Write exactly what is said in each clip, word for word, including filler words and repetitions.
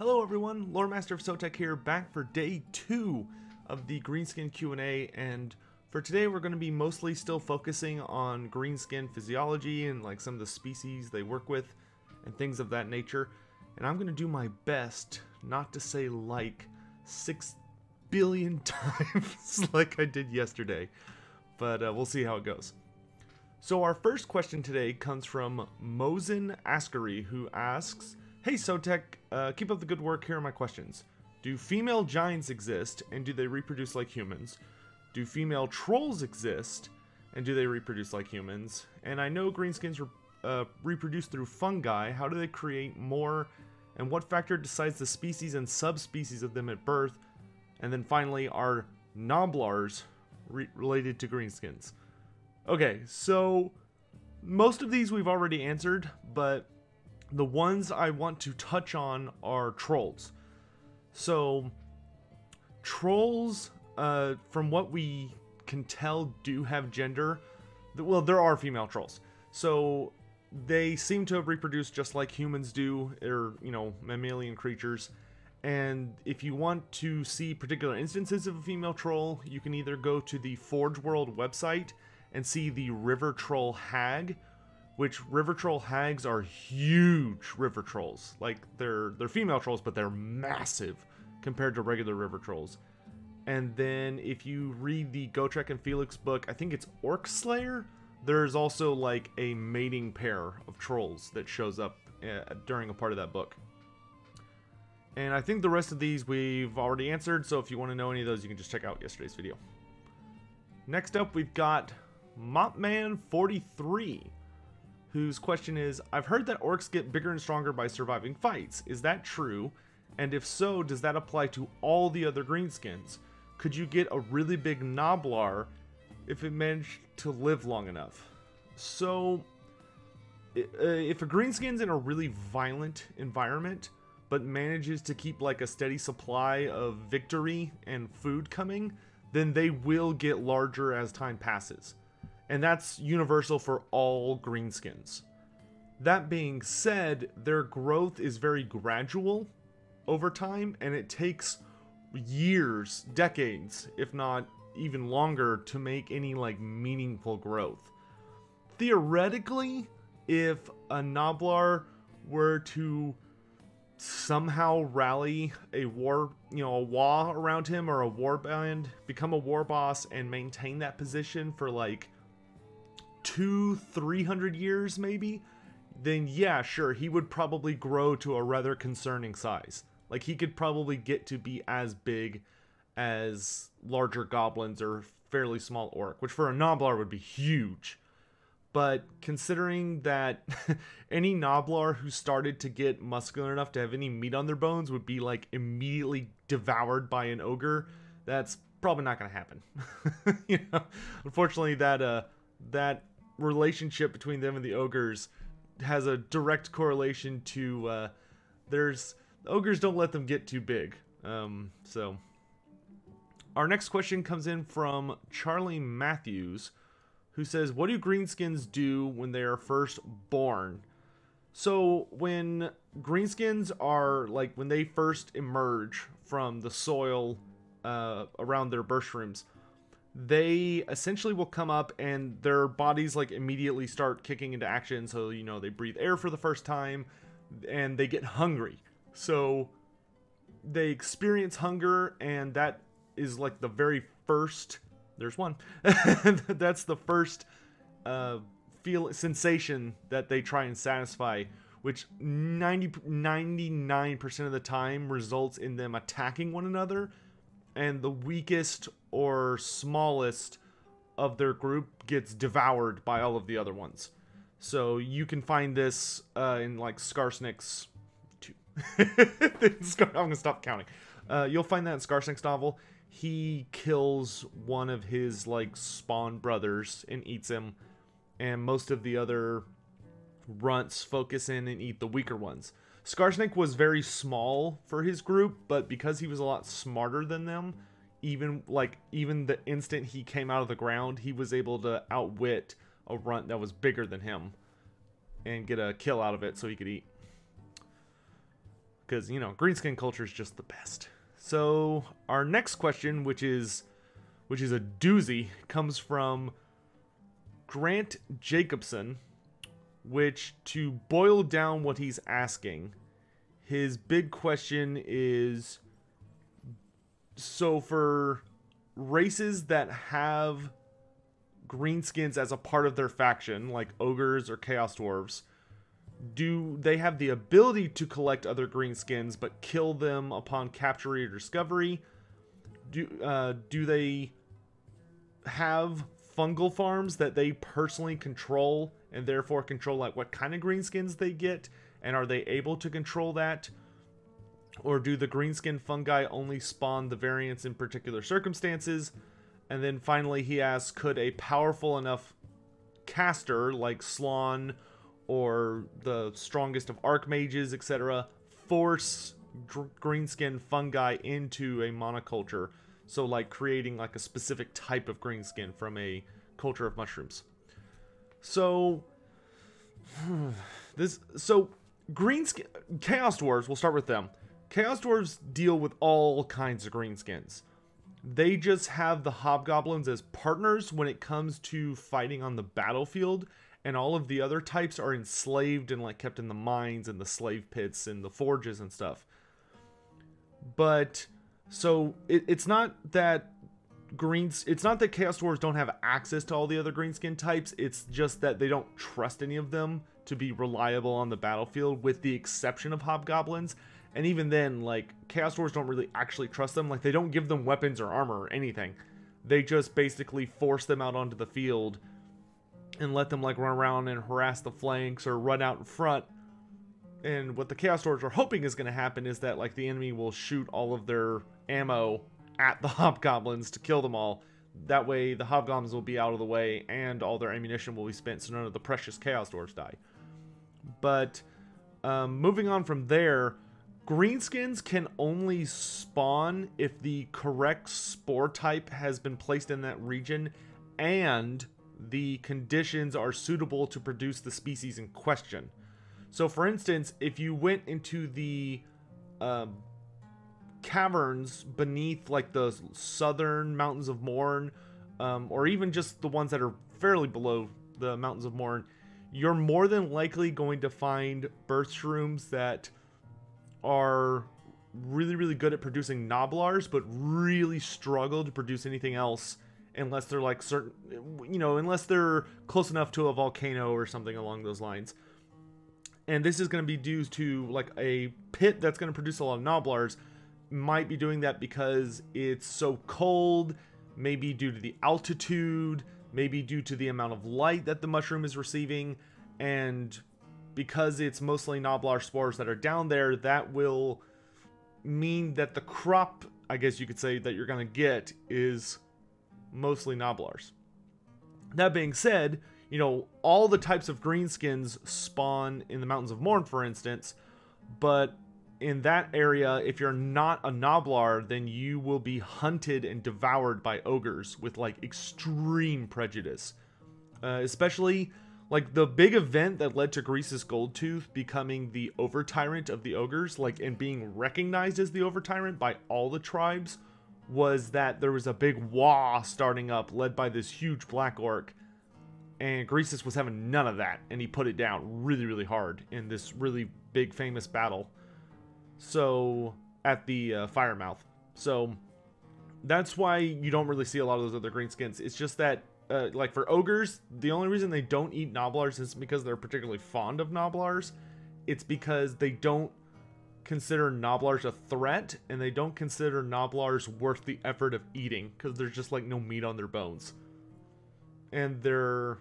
Hello everyone, Loremaster of Sotek here, back for day two of the Greenskin Q and A, and for today we're going to be mostly still focusing on Greenskin physiology and like some of the species they work with and things of that nature, and I'm going to do my best not to say like six billion times like I did yesterday, but uh, we'll see how it goes. So our first question today comes from Mozen Askery, who asks, "Hey Sotek, uh, keep up the good work, here are my questions. Do female giants exist, and do they reproduce like humans? Do female trolls exist, and do they reproduce like humans? And I know greenskins re uh, reproduce through fungi, how do they create more, and what factor decides the species and subspecies of them at birth? And then finally, are Noblars re related to greenskins?" Okay, so most of these we've already answered, but the ones I want to touch on are trolls. So trolls, uh, from what we can tell, do have gender. Well, there are female trolls. So they seem to reproduce just like humans do, or, you know, mammalian creatures. And if you want to see particular instances of a female troll, you can either go to the Forge World website and see the River Troll Hag, which River Troll Hags are huge river trolls. Like, they're they're female trolls, but they're massive compared to regular river trolls. And then if you read the Gotrek and Felix book, I think it's Orc Slayer, there's also like a mating pair of trolls that shows up uh, during a part of that book. And I think the rest of these we've already answered, so if you want to know any of those, you can just check out yesterday's video. Next up, we've got Mopman forty-three. Whose question is, "I've heard that orcs get bigger and stronger by surviving fights. Is that true? And if so, does that apply to all the other greenskins? Could you get a really big Noblar if it managed to live long enough?" So, if a greenskin's in a really violent environment, but manages to keep like a steady supply of victory and food coming, then they will get larger as time passes. And that's universal for all greenskins. That being said, their growth is very gradual over time, and it takes years, decades, if not even longer, to make any like meaningful growth. Theoretically, if a Noblar were to somehow rally a war, you know, a Waaagh around him, or a warband, become a war boss and maintain that position for like two, three hundred years maybe, then yeah, sure, he would probably grow to a rather concerning size. Like, he could probably get to be as big as larger goblins or fairly small orc, which for a Noblar would be huge. But considering that any Noblar who started to get muscular enough to have any meat on their bones would be like immediately devoured by an ogre, that's probably not going to happen. You know, unfortunately, that uh that relationship between them and the ogres has a direct correlation to uh there's ogres don't let them get too big. Um so our next question comes in from Charlie Matthews, who says, "What do greenskins do when they are first born?" So when greenskins are like when they first emerge from the soil uh around their mushrooms, they essentially will come up and their bodies like immediately start kicking into action. So, you know, they breathe air for the first time and they get hungry. So they experience hunger, and that is like the very first, there's one, that's the first uh, feel sensation that they try and satisfy, which ninety, ninety-nine percent of the time results in them attacking one another, and the weakest or smallest of their group gets devoured by all of the other ones. So you can find this uh, in like Skarsnick's two. I'm gonna stop counting. Uh, you'll find that in Skarsnick's novel. He kills one of his like spawn brothers and eats him, and most of the other runts focus in and eat the weaker ones. Skarsnick was very small for his group, but because he was a lot smarter than them, even like even the instant he came out of the ground, he was able to outwit a runt that was bigger than him and get a kill out of it so he could eat. because, you know, greenskin culture is just the best. So our next question, which is which is a doozy, comes from Grant Jacobson, which, to boil down what he's asking, his big question is, so for races that have greenskins as a part of their faction, like ogres or chaos dwarves, do they have the ability to collect other greenskins but kill them upon capture or discovery? Do uh, do they have fungal farms that they personally control and therefore control like what kind of greenskins they get? And are they able to control that? Or do the greenskin fungi only spawn the variants in particular circumstances? And then finally he asks, could a powerful enough caster like Slann or the strongest of archmages, et cetera, force greenskin fungi into a monoculture? So like creating like a specific type of greenskin from a culture of mushrooms. So this so greenskin chaos dwarves, we'll start with them. Chaos dwarves deal with all kinds of greenskins. They just have the hobgoblins as partners when it comes to fighting on the battlefield. And all of the other types are enslaved and like kept in the mines and the slave pits and the forges and stuff. But so it, it's not that greens it's not that chaos dwarves don't have access to all the other greenskin types. It's just that they don't trust any of them to be reliable on the battlefield, with the exception of hobgoblins. And even then, like, chaos dwarves don't really actually trust them. Like, they don't give them weapons or armor or anything. They just basically force them out onto the field and let them like run around and harass the flanks or run out in front. And what the chaos dwarves are hoping is going to happen is that like the enemy will shoot all of their ammo at the hobgoblins to kill them all. That way the hobgoblins will be out of the way and all their ammunition will be spent, so none of the precious chaos dwarves die. But um, moving on from there, greenskins can only spawn if the correct spore type has been placed in that region and the conditions are suitable to produce the species in question. So for instance, if you went into the um, caverns beneath like the southern Mountains of Morn, um, or even just the ones that are fairly below the Mountains of Morn, you're more than likely going to find birth shrooms that are really, really good at producing knoblars, but really struggle to produce anything else, unless they're like certain, you know, unless they're close enough to a volcano or something along those lines. And this is going to be due to like a pit that's going to produce a lot of knoblars might be doing that because it's so cold, maybe due to the altitude, maybe due to the amount of light that the mushroom is receiving. And because it's mostly knoblar spores that are down there, that will mean that the crop, I guess you could say, that you're going to get is mostly knoblars. That being said, you know, all the types of greenskins spawn in the Mountains of Morn, for instance, but in that area, if you're not a knoblar, then you will be hunted and devoured by ogres with like extreme prejudice. Uh, especially like the big event that led to Greasus Goldtooth becoming the over tyrant of the ogres, like, and being recognized as the over tyrant by all the tribes, was that there was a big Waaagh starting up led by this huge Black Orc, and Greasus was having none of that, and he put it down really, really hard in this really big famous battle. So at the uh, Fire Mouth. So that's why you don't really see a lot of those other greenskins. It's just that uh, like for ogres, the only reason they don't eat knoblars is because they're particularly fond of knoblars. It's because they don't consider knoblars a threat, and they don't consider knoblars worth the effort of eating because there's just like no meat on their bones, and their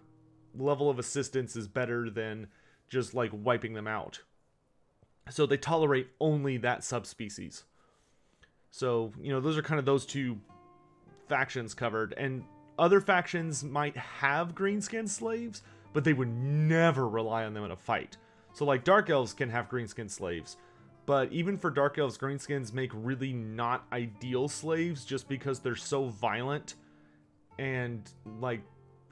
level of assistance is better than just like wiping them out. So they tolerate only that subspecies. So, you know, those are kind of those two factions covered, and other factions might have greenskin slaves, but they would never rely on them in a fight. So like Dark Elves can have greenskin slaves, but even for Dark Elves, greenskins make really not ideal slaves just because they're so violent. And like,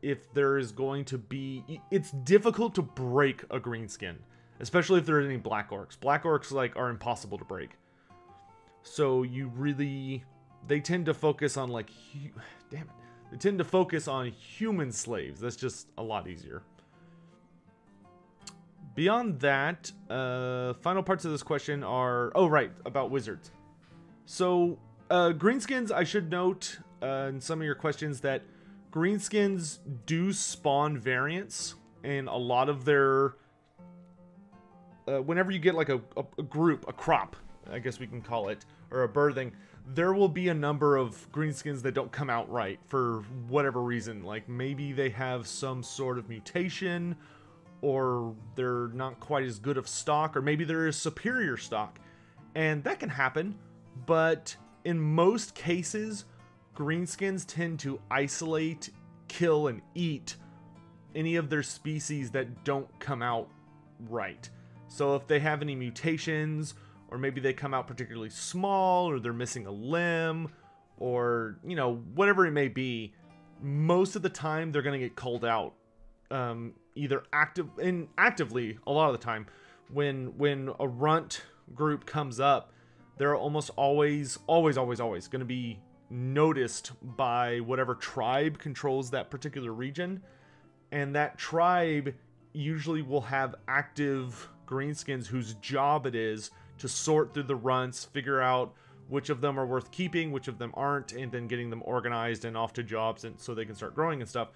if there is going to be, it's difficult to break a greenskin. especially if there are any Black Orcs. Black Orcs, like, are impossible to break. So you really... They tend to focus on, like... Hu Damn it. They tend to focus on human slaves. That's just a lot easier. Beyond that, uh, final parts of this question are... Oh, right, about wizards. So, uh, Greenskins, I should note uh, in some of your questions that Greenskins do spawn variants, and a lot of their... Uh, whenever you get like a, a, a group, a crop, I guess we can call it, or a birthing, there will be a number of Greenskins that don't come out right for whatever reason. Like maybe they have some sort of mutation, or they're not quite as good of stock, or maybe there is superior stock. And that can happen, but in most cases, Greenskins tend to isolate, kill, and eat any of their species that don't come out right. So if they have any mutations, or maybe they come out particularly small, or they're missing a limb, or, you know, whatever it may be, most of the time they're going to get called out. Um, either active and actively, a lot of the time, when when a runt group comes up, they're almost always, always, always, always going to be noticed by whatever tribe controls that particular region. And that tribe usually will have active... Greenskins whose job it is to sort through the runts, figure out which of them are worth keeping, which of them aren't, and then getting them organized and off to jobs and so they can start growing and stuff.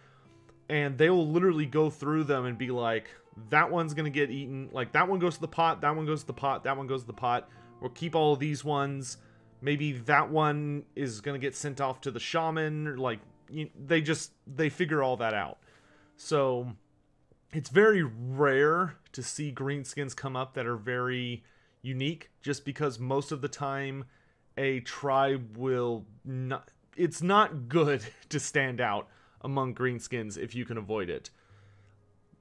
And they will literally go through them and be like, that one's going to get eaten. Like, that one goes to the pot, that one goes to the pot, that one goes to the pot. We'll keep all of these ones. Maybe that one is going to get sent off to the shaman. Or like, you, they just, they figure all that out. So... It's very rare to see Greenskins come up that are very unique, just because most of the time a tribe will not... It's not good to stand out among Greenskins if you can avoid it.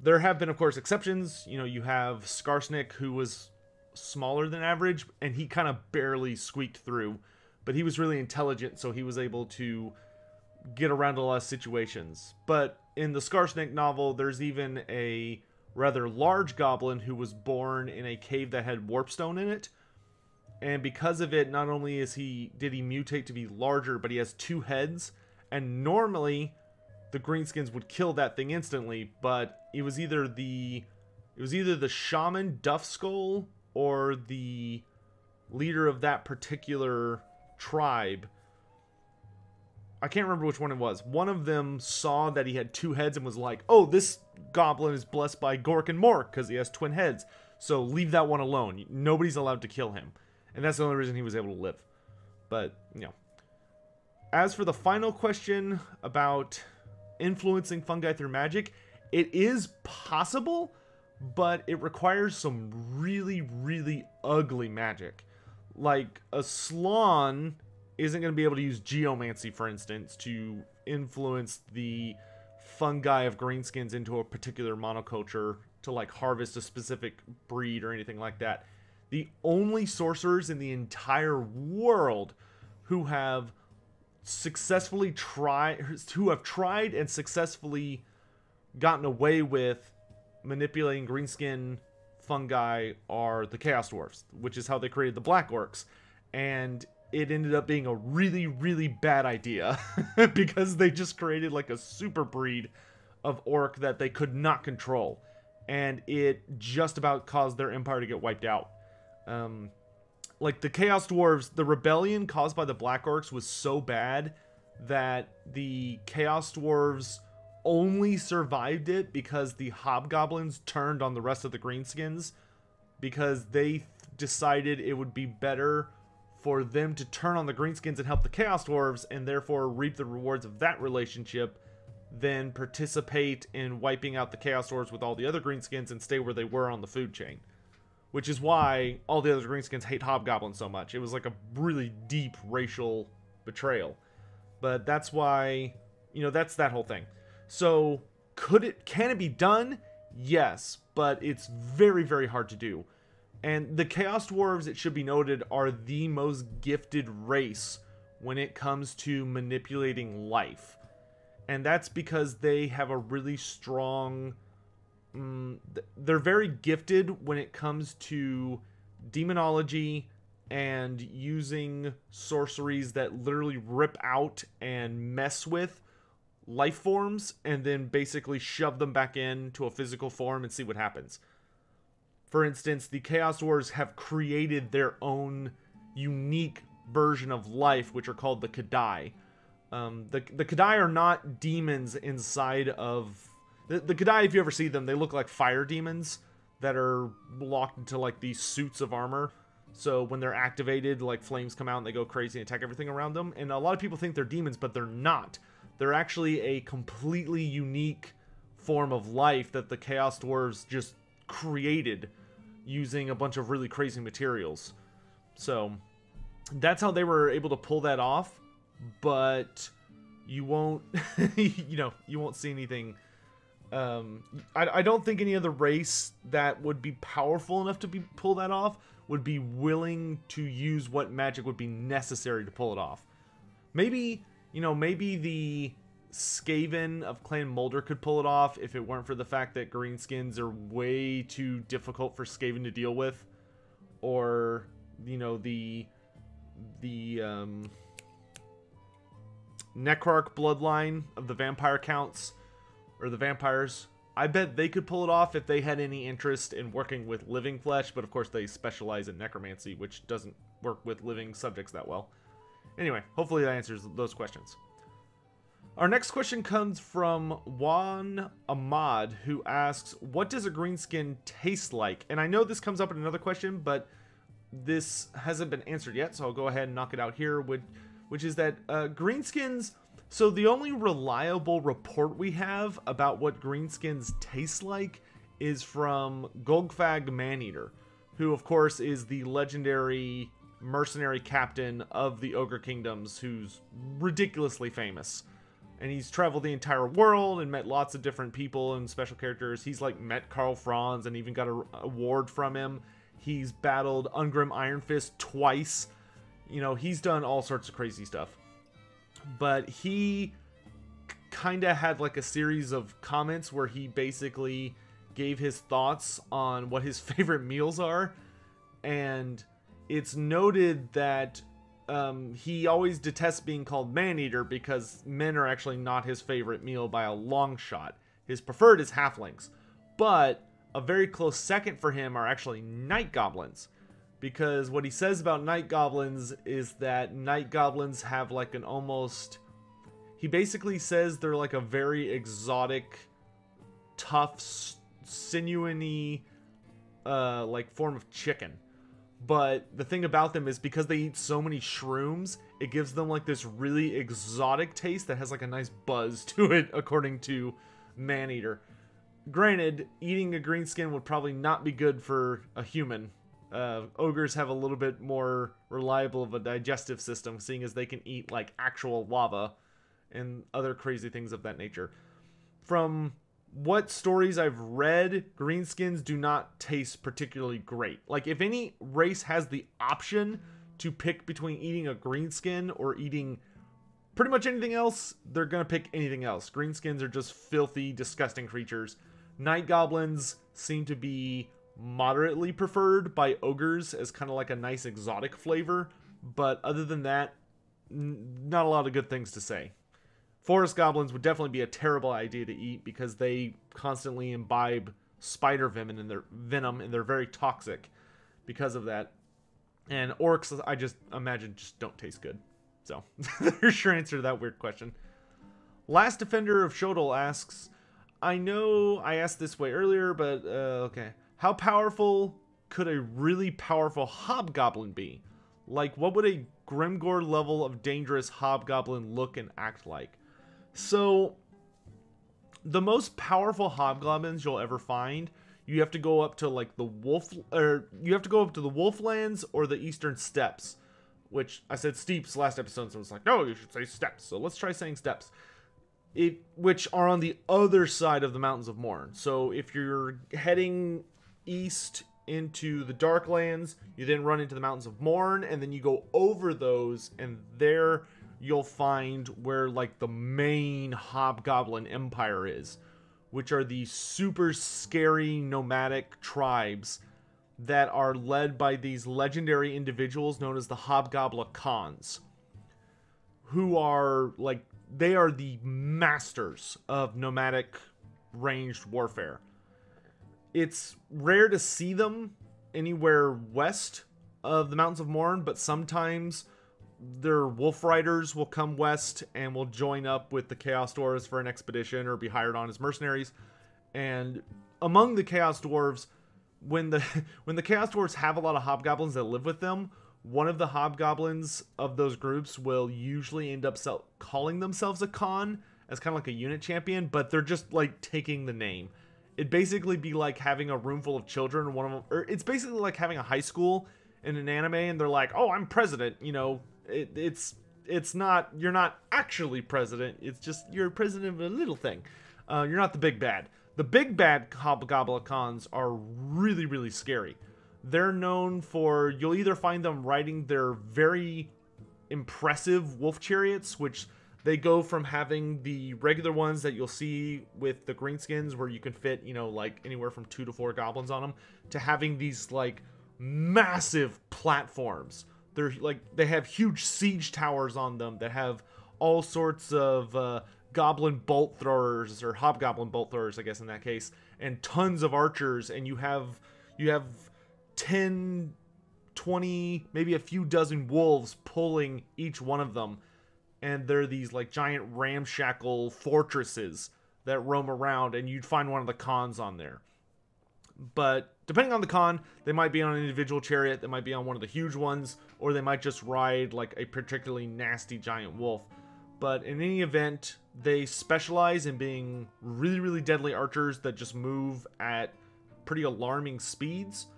There have been, of course, exceptions. You know, you have Skarsnick, who was smaller than average, and he kind of barely squeaked through. But he was really intelligent, so he was able to get around a lot of situations. But... in the Skarsnick novel, there's even a rather large goblin who was born in a cave that had warpstone in it. And because of it, not only is he did he mutate to be larger, but he has two heads. And normally, the Greenskins would kill that thing instantly, but it was either the it was either the shaman Duffskull or the leader of that particular tribe. I can't remember which one it was. One of them saw that he had two heads and was like, oh, this goblin is blessed by Gork and Mork because he has twin heads. So leave that one alone. Nobody's allowed to kill him. And that's the only reason he was able to live. But, you know. As for the final question about influencing fungi through magic, it is possible, but it requires some really, really ugly magic. Like a Slann... isn't going to be able to use geomancy, for instance, to influence the fungi of Greenskins into a particular monoculture to, like, harvest a specific breed or anything like that. The only sorcerers in the entire world who have successfully tried, who have tried and successfully gotten away with manipulating Greenskin fungi are the Chaos Dwarves, which is how they created the Black Orcs. And... it ended up being a really, really bad idea because they just created like a super breed of orc that they could not control. And it just about caused their empire to get wiped out. Um, like the Chaos Dwarves, the rebellion caused by the Black Orcs was so bad that the Chaos Dwarves only survived it because the Hobgoblins turned on the rest of the Greenskins because they decided it would be better for them to turn on the Greenskins and help the Chaos Dwarves and therefore reap the rewards of that relationship than participate in wiping out the Chaos Dwarves with all the other Greenskins and stay where they were on the food chain. Which is why all the other Greenskins hate Hobgoblins so much. It was like a really deep racial betrayal. But that's why, you know, that's that whole thing. So, could it, can it be done? Yes, but it's very, very hard to do. And the Chaos Dwarves, it should be noted, are the most gifted race when it comes to manipulating life. And that's because they have a really strong mm, th they're very gifted when it comes to demonology and using sorceries that literally rip out and mess with life forms and then basically shove them back into a physical form and see what happens. For instance, the Chaos Dwarves have created their own unique version of life, which are called the K'dai. Um, the the K'dai are not demons inside of... The, the K'dai, if you ever see them, they look like fire demons that are locked into, like, these suits of armor. So when they're activated, like, flames come out and they go crazy and attack everything around them. And a lot of people think they're demons, but they're not. They're actually a completely unique form of life that the Chaos Dwarves just created using a bunch of really crazy materials. So that's how they were able to pull that off, but you won't you know you won't see anything. um I, I don't think any other race that would be powerful enough to be pull that off would be willing to use what magic would be necessary to pull it off. Maybe, you know, maybe the Skaven of Clan Mulder could pull it off if it weren't for the fact that Greenskins are way too difficult for Skaven to deal with. Or, you know, the the um, Necrarch bloodline of the vampire counts, or the vampires. I bet they could pull it off if they had any interest in working with living flesh, but of course they specialize in necromancy, which doesn't work with living subjects that well. Anyway, hopefully that answers those questions. Our next question comes from Juan Ahmad, who asks, what does a greenskin taste like? And I know this comes up in another question, but this hasn't been answered yet, so I'll go ahead and knock it out here, which, which is that uh, greenskins... So the only reliable report we have about what greenskins taste like is from Golgfag Maneater, who of course is the legendary mercenary captain of the Ogre Kingdoms, who's ridiculously famous. And he's traveled the entire world and met lots of different people and special characters. He's like met Karl Franz and even got an award from him. He's battled Ungrim Ironfist twice. You know, he's done all sorts of crazy stuff. But he kind of had like a series of comments where he basically gave his thoughts on what his favorite meals are. And it's noted that Um, he always detests being called man-eater because men are actually not his favorite meal by a long shot. His preferred is halflings, but a very close second for him are actually night goblins, because what he says about night goblins is that night goblins have like an almost... He basically says they're like a very exotic, tough, sinewy, uh, like form of chicken. But the thing about them is because they eat so many shrooms, it gives them like this really exotic taste that has like a nice buzz to it, according to Maneater. Granted, eating a greenskin would probably not be good for a human. Uh, ogres have a little bit more reliable of a digestive system, seeing as they can eat like actual lava and other crazy things of that nature. From what stories I've read, greenskins do not taste particularly great. Like, if any race has the option to pick between eating a greenskin or eating pretty much anything else, they're gonna pick anything else. Greenskins are just filthy, disgusting creatures. Night goblins seem to be moderately preferred by ogres as kind of like a nice exotic flavor, but other than that, not a lot of good things to say. Forest goblins would definitely be a terrible idea to eat because they constantly imbibe spider venom in their venom and they're very toxic because of that. And orcs, I just imagine, just don't taste good. So there's your answer to that weird question. Last Defender of Shodal asks, I know I asked this way earlier, but uh, okay. How powerful could a really powerful hobgoblin be? Like, what would a Grimgor level of dangerous hobgoblin look and act like? So, the most powerful hobgoblins you'll ever find, you have to go up to like the wolf, or you have to go up to the Wolflands or the Eastern Steppes, which I said steeps last episode, so I was like, no, you should say steppes. So let's try saying steppes, it which are on the other side of the Mountains of Morn. So if you're heading east into the Darklands, you then run into the Mountains of Morn, and then you go over those, and there you'll find where like the main hobgoblin empire is, which are the super scary nomadic tribes that are led by these legendary individuals known as the Hobgoblin Khans, who are, like, they are the masters of nomadic ranged warfare. It's rare to see them anywhere west of the Mountains of Morn, but sometimes their wolf riders will come west and will join up with the Chaos Dwarves for an expedition or be hired on as mercenaries. And among the Chaos Dwarves, when the when the Chaos Dwarves have a lot of hobgoblins that live with them, one of the hobgoblins of those groups will usually end up sell, calling themselves a Khan as kind of like a unit champion, but they're just like taking the name. It'd basically be like having a room full of children. One of them, or it's basically like having a high school in an anime, and they're like, "Oh, I'm president." You know, it, it's it's not you're not actually president. It's just you're president of a little thing. Uh, you're not the big bad. The big bad Hobgoblin Khans are really, really scary. They're known for, you'll either find them riding their very impressive wolf chariots, which they go from having the regular ones that you'll see with the Greenskins, where you can fit, you know, like anywhere from two to four goblins on them, to having these like massive platforms. They're like, they have huge siege towers on them that have all sorts of uh, goblin bolt throwers, or hobgoblin bolt throwers, I guess in that case, and tons of archers, and you have, you have ten, twenty, maybe a few dozen wolves pulling each one of them, and they're these like giant ramshackle fortresses that roam around, and you'd find one of the Khans on there. But depending on the Khan, they might be on an individual chariot, they might be on one of the huge ones, or they might just ride like a particularly nasty giant wolf. But in any event, they specialize in being really, really deadly archers that just move at pretty alarming speeds.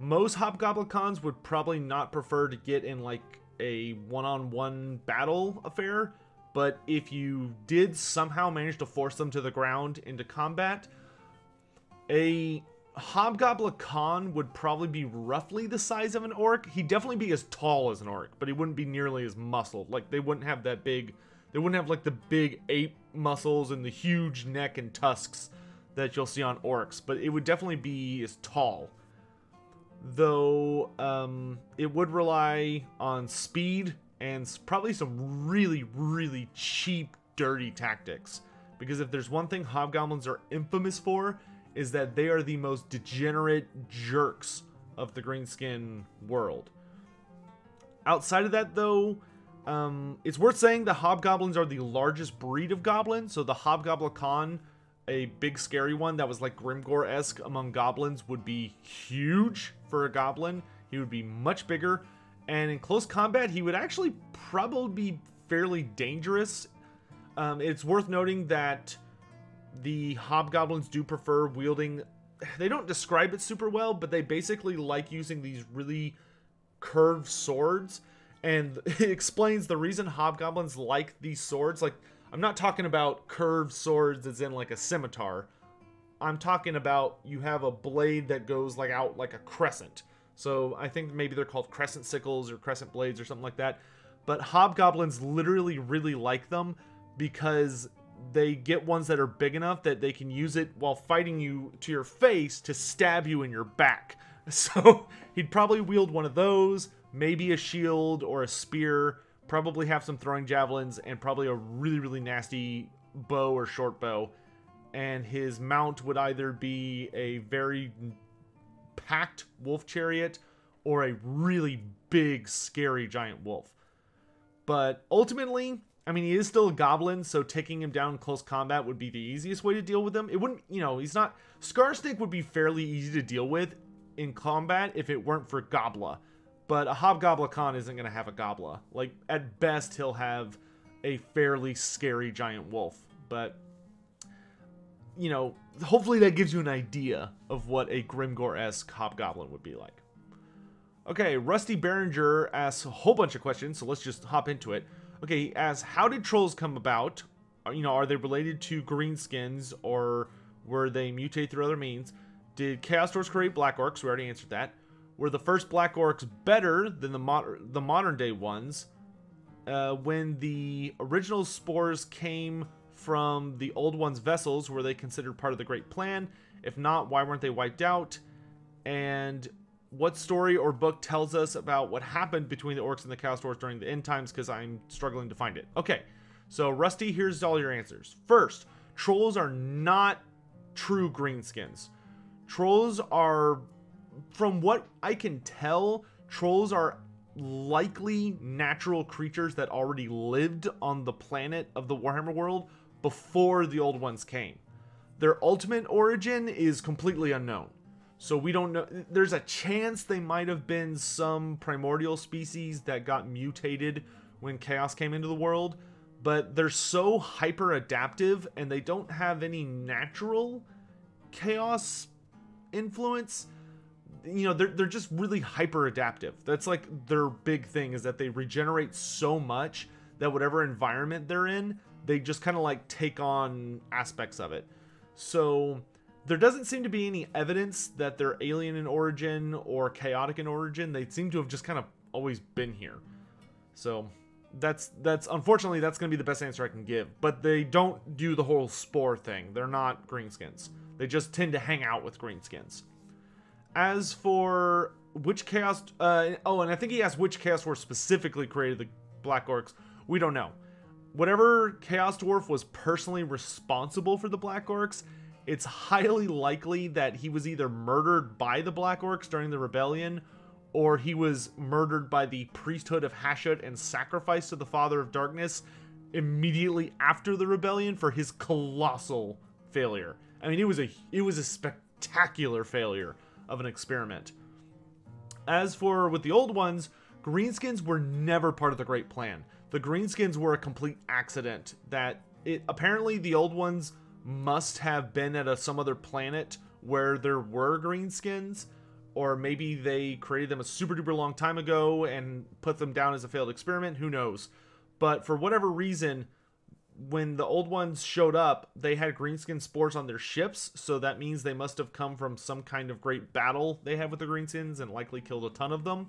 Most Hobgoblin Khans would probably not prefer to get in like a one-on-one battle affair, but if you did somehow manage to force them to the ground into combat, a Hobgoblin Khan would probably be roughly the size of an orc. He'd definitely be as tall as an orc, but he wouldn't be nearly as muscled. Like, they wouldn't have that big, they wouldn't have like the big ape muscles and the huge neck and tusks that you'll see on orcs, but it would definitely be as tall. Though um, it would rely on speed and probably some really, really cheap, dirty tactics. Because if there's one thing hobgoblins are infamous for, is that they are the most degenerate jerks of the Greenskin world. Outside of that, though, um, it's worth saying the hobgoblins are the largest breed of goblins. So the Hobgoblin Khan, a big scary one that was like Grimgor-esque among goblins, would be huge for a goblin. He would be much bigger, and in close combat he would actually probably be fairly dangerous. Um, it's worth noting that the hobgoblins do prefer wielding, they don't describe it super well, but they basically like using these really curved swords, and it explains the reason hobgoblins like these swords. Like, I'm not talking about curved swords as in like a scimitar. I'm talking about you have a blade that goes like out like a crescent. So I think maybe they're called crescent sickles or crescent blades or something like that. But hobgoblins literally really like them because they get ones that are big enough that they can use it while fighting you to your face to stab you in your back. So he'd probably wield one of those, maybe a shield or a spear, probably have some throwing javelins, and probably a really, really nasty bow or short bow. And his mount would either be a very packed wolf chariot or a really big, scary giant wolf. But ultimately, I mean, he is still a goblin, so taking him down in close combat would be the easiest way to deal with him. It wouldn't, you know, he's not... Skarsnick would be fairly easy to deal with in combat if it weren't for Gobbla. But a Hobgoblin Khan isn't going to have a Gobbla. Like, at best, he'll have a fairly scary giant wolf. But, you know, hopefully that gives you an idea of what a Grimgor-esque Hobgoblin would be like. Okay, Rusty Behringer asks a whole bunch of questions, so let's just hop into it. Okay, he asks, how did trolls come about? You know, are they related to Greenskins, or were they mutated through other means? Did Chaos Dwarves create Black Orcs? We already answered that. Were the first Black Orcs better than the, moder the modern day ones? Uh, when the original spores came from the Old Ones' vessels. Were they considered part of the Great Plan? If not, why weren't they wiped out? And what story or book tells us about what happened between the Orcs and the Chaos Dwarves during the End Times? Because I'm struggling to find it. Okay, so Rusty, here's all your answers. First, trolls are not true Greenskins. Trolls are, from what I can tell, trolls are likely natural creatures that already lived on the planet of the Warhammer world before the Old Ones came. Their ultimate origin is completely unknown. So we don't know. There's a chance they might have been some primordial species that got mutated when chaos came into the world, but they're so hyper adaptive and they don't have any natural chaos influence. You know, they're, they're just really hyper adaptive. That's like their big thing, is that they regenerate so much that whatever environment they're in, they just kind of like take on aspects of it. So there doesn't seem to be any evidence that they're alien in origin or chaotic in origin. They seem to have just kind of always been here. So that's, that's unfortunately, that's going to be the best answer I can give. But they don't do the whole spore thing. They're not Greenskins. They just tend to hang out with Greenskins. As for which Chaos... Uh, oh, and I think he asked which Chaos Dwarf specifically created the Black Orcs. We don't know. Whatever Chaos Dwarf was personally responsible for the Black Orcs, it's highly likely that he was either murdered by the Black Orcs during the rebellion, or he was murdered by the priesthood of Hashut and sacrificed to the Father of Darkness immediately after the rebellion for his colossal failure. I mean, it was a it was a spectacular failure of an experiment. As for with the Old Ones, Greenskins were never part of the Great Plan. The Greenskins were a complete accident. That it apparently the Old Ones must have been at a, some other planet where there were Greenskins, or maybe they created them a super duper long time ago and put them down as a failed experiment. Who knows? But for whatever reason, when the Old Ones showed up, they had Greenskin spores on their ships, so that means they must have come from some kind of great battle they had with the Greenskins and likely killed a ton of them.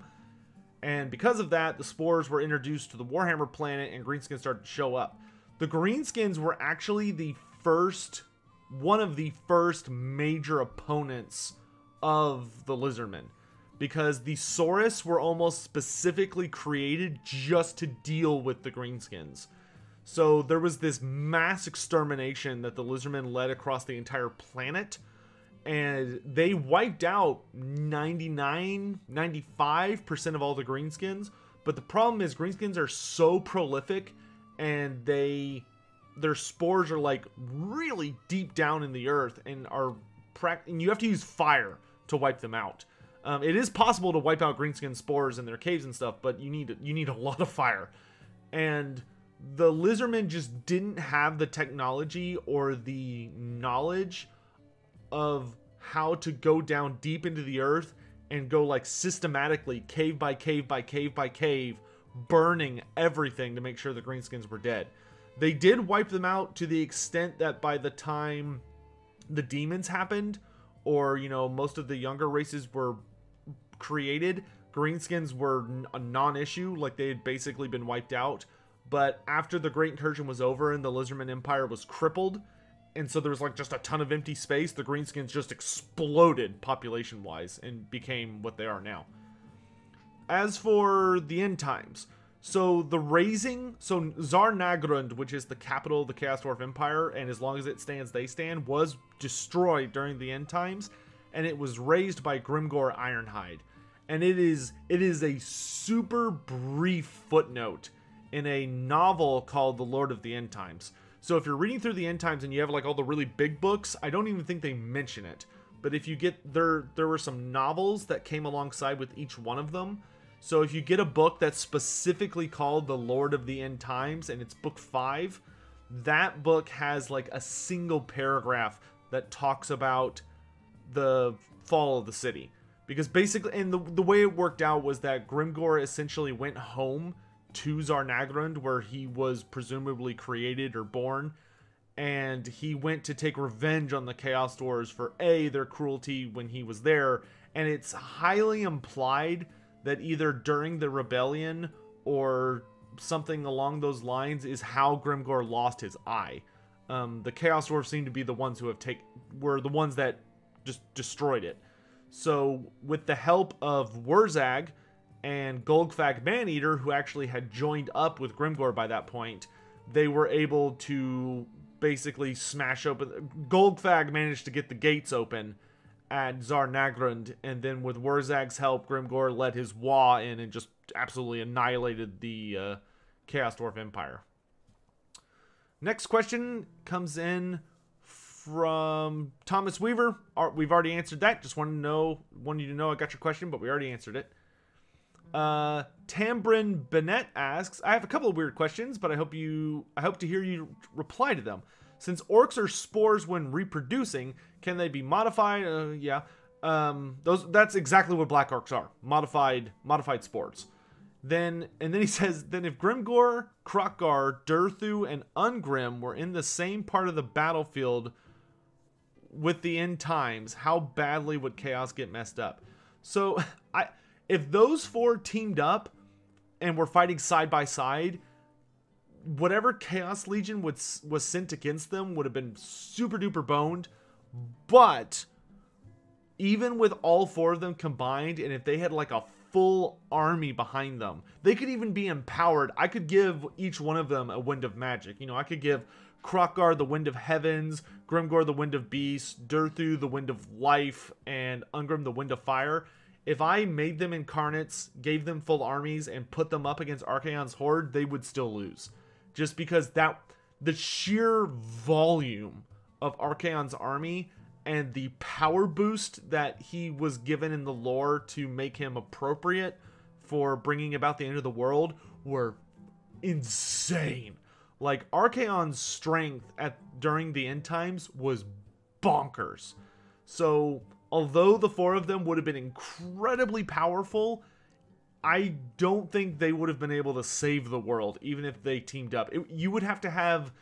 And because of that, the spores were introduced to the Warhammer planet and Greenskins started to show up. The Greenskins were actually the first, one of the first major opponents of the Lizardmen, because the Saurus were almost specifically created just to deal with the Greenskins. So there was this mass extermination that the Lizardmen led across the entire planet, and they wiped out ninety-nine, ninety-five percent of all the Greenskins. But the problem is Greenskins are so prolific, and they their spores are like really deep down in the earth and are and you have to use fire to wipe them out. Um, it is possible to wipe out Greenskin spores in their caves and stuff, but you need you need a lot of fire. And the Lizardmen just didn't have the technology or the knowledge of how to go down deep into the earth and go like systematically cave by cave by cave by cave, burning everything to make sure the Greenskins were dead. They did wipe them out to the extent that by the time the demons happened, or, you know, most of the younger races were created, Greenskins were a non-issue, like they had basically been wiped out. But after the Great Incursion was over and the Lizardman Empire was crippled, and so there was like just a ton of empty space, the Greenskins just exploded population-wise and became what they are now. As for the End Times, so the raising, so Zharr-Naggrund, which is the capital of the Chaos Dwarf Empire, and as long as it stands, they stand, was destroyed during the End Times, and it was raised by Grimgor Ironhide. And it is, it is a super brief footnote in a novel called The Lord of the End Times. So if you're reading through the End Times and you have like all the really big books, I don't even think they mention it. But if you get, there, there were some novels that came alongside with each one of them. So if you get a book that's specifically called The Lord of the End Times, and it's book five, that book has like a single paragraph that talks about the fall of the city. Because basically, and the, the way it worked out was that Grimgor essentially went home to Zharr-Naggrund, where he was presumably created or born, and he went to take revenge on the Chaos Dwarves for A, their cruelty when he was there, and it's highly implied that either during the rebellion or something along those lines is how Grimgor lost his eye. Um, the Chaos Dwarves seem to be the ones who have take were the ones that just destroyed it. So with the help of Waaagh and Golgfag Maneater, who actually had joined up with Grimgor by that point, they were able to basically smash open. Golgfag managed to get the gates open at Zharr-Naggrund, and then with Waagh's help, Grimgor let his Waaagh in and just absolutely annihilated the uh, Chaos Dwarf Empire. Next question comes in from Thomas Weaver. We've already answered that. Just wanted to know, wanted you to know I got your question, but we already answered it. Uh, Tambrin Bennett asks, I have a couple of weird questions, but I hope you, I hope to hear you reply to them. Since orcs are spores when reproducing, can they be modified? Uh, yeah, um, those that's exactly what black orcs are, modified modified spores. Then and then he says, then if Grimgor, Krokgar, Durthu, and Ungrim were in the same part of the battlefield with the end times, how badly would Chaos get messed up? So I, if those four teamed up and were fighting side by side, whatever Chaos Legion was, was sent against them would have been super duper boned. But even with all four of them combined, and if they had like a full army behind them, they could even be empowered. I could give each one of them a Wind of Magic. You know, I could give Krokgar the Wind of Heavens, Grimgor the Wind of Beasts, Durthu the Wind of Life, and Ungrim the Wind of Fire. If I made them incarnates, gave them full armies, and put them up against Archaon's Horde, they would still lose. Just because that the sheer volume of Archaon's army and the power boost that he was given in the lore to make him appropriate for bringing about the end of the world were insane. Like, Archaon's strength at during the end times was bonkers. So although the four of them would have been incredibly powerful, I don't think they would have been able to save the world, even if they teamed up. It, you would have to have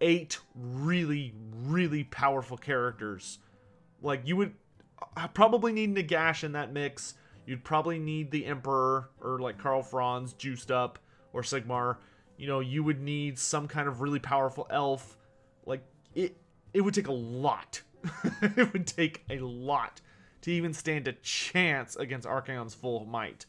eight really, really powerful characters. Like, you would probably need Nagash in that mix. You'd probably need the Emperor, or like Karl Franz, juiced up, or Sigmar. You know, you would need some kind of really powerful elf. Like, it, it would take a lot. It would take a lot to even stand a chance against Archaon's full might.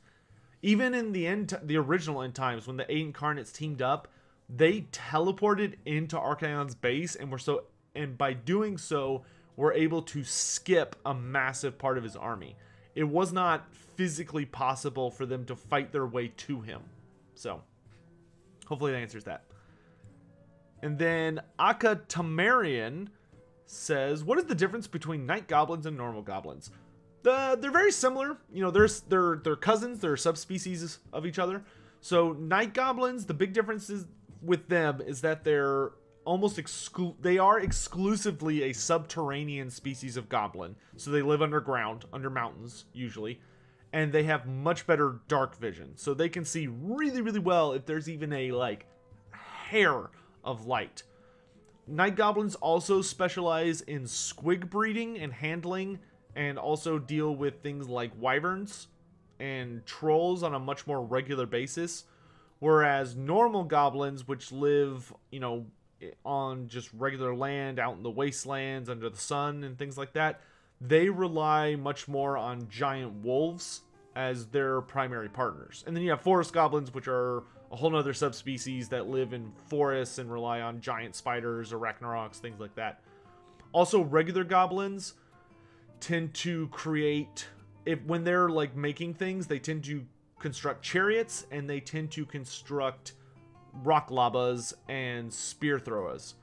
Even in the end, the original End Times, when the eight incarnates teamed up, they teleported into Archaon's base, and were so, and by doing so, were able to skip a massive part of his army. It was not physically possible for them to fight their way to him. So, hopefully that answers that. And then Akka Tamarian says, "What is the difference between night goblins and normal goblins?" Uh, they're very similar. You know, they're, they're, they're cousins. They're subspecies of each other. So night goblins, the big difference is with them is that they're almost exclu- they are exclusively a subterranean species of goblin. So they live underground, under mountains usually, and they have much better dark vision. So they can see really, really well if there's even a like hair of light. Night goblins also specialize in squig breeding and handling, and also deal with things like wyverns and trolls on a much more regular basis. Whereas normal goblins, which live, you know, on just regular land, out in the wastelands, under the sun, and things like that, they rely much more on giant wolves as their primary partners. And then you have forest goblins, which are a whole nother subspecies that live in forests and rely on giant spiders, arachnorocks, things like that. Also, regular goblins tend to create, if when they're like making things, they tend to construct chariots, and they tend to construct rock lavas and spear throwers.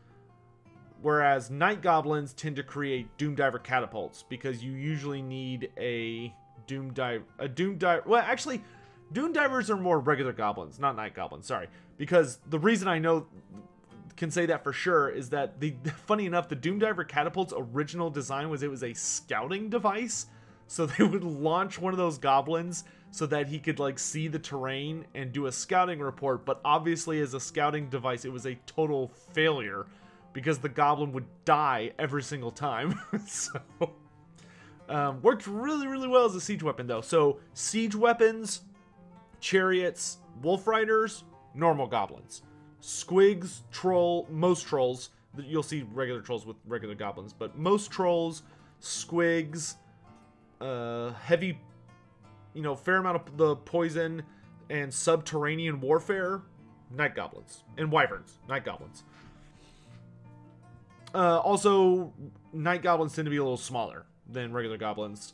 Whereas night goblins tend to create doom diver catapults, because you usually need a doom dive a doom dive well actually doom divers are more regular goblins, not night goblins, sorry, because the reason I know can say that for sure is that the funny enough the Doom Diver catapult's original design was it was a scouting device, so they would launch one of those goblins so that he could like see the terrain and do a scouting report. But obviously as a scouting device it was a total failure because the goblin would die every single time. So um, worked really really well as a siege weapon though. So siege weapons, chariots, wolf riders, normal goblins. Squigs, troll, most trolls, You'll see regular trolls with regular goblins, but most trolls, squigs, uh, heavy, you know, fair amount of the poison and subterranean warfare, night goblins. And wyverns, night goblins. Uh, also, night goblins tend to be a little smaller than regular goblins,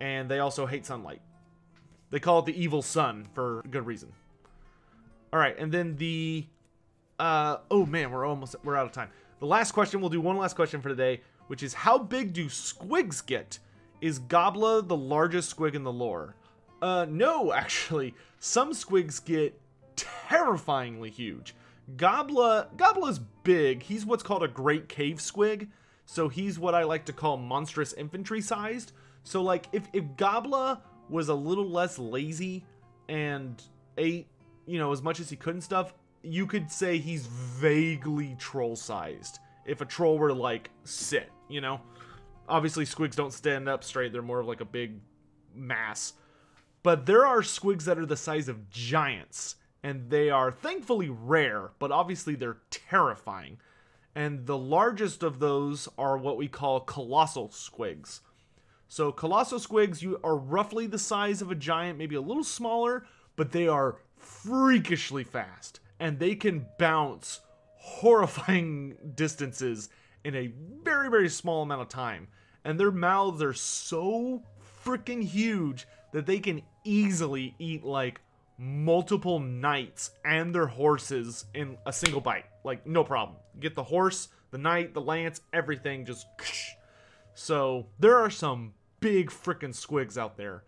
and they also hate sunlight. They call it the evil sun for good reason. All right, and then the... Uh, oh, man, we're almost we're out of time. The last question, we'll do one last question for today, which is, how big do squigs get? Is Gobla the largest squig in the lore? Uh, no, actually. Some squigs get terrifyingly huge. Gobla, Gobla's big. He's what's called a great cave squig. So he's what I like to call monstrous infantry sized. So, like, if, if Gobla was a little less lazy and ate, you know, as much as he could and stuff, you could say he's vaguely troll-sized. If a troll were to, like, sit, you know? Obviously, squigs don't stand up straight. They're more of, like, a big mass. But there are squigs that are the size of giants. And they are, thankfully, rare. But obviously, they're terrifying. And the largest of those are what we call colossal squigs. So, colossal squigs you are roughly the size of a giant. Maybe a little smaller. But they are freakishly fast. And they can bounce horrifying distances in a very, very small amount of time. And their mouths are so freaking huge that they can easily eat, like, multiple knights and their horses in a single bite. Like, no problem. Get the horse, the knight, the lance, everything just... So, there are some big freaking squigs out there.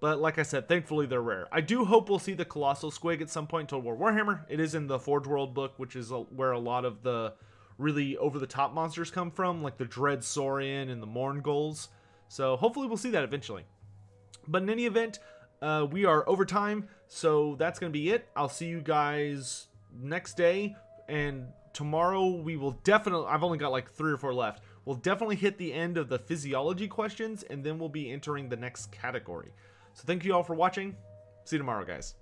But like I said, thankfully they're rare. I do hope we'll see the Colossal Squig at some point in Total War Warhammer. It is in the Forge World book, which is a, where a lot of the really over-the-top monsters come from, like the Dread Saurian and the Morngulls. So hopefully we'll see that eventually. But in any event, uh, we are over time, so that's going to be it. I'll see you guys next day, and tomorrow we will definitely... I've only got like three or four left. We'll definitely hit the end of the physiology questions, and then we'll be entering the next category. So thank you all for watching. See you tomorrow, guys.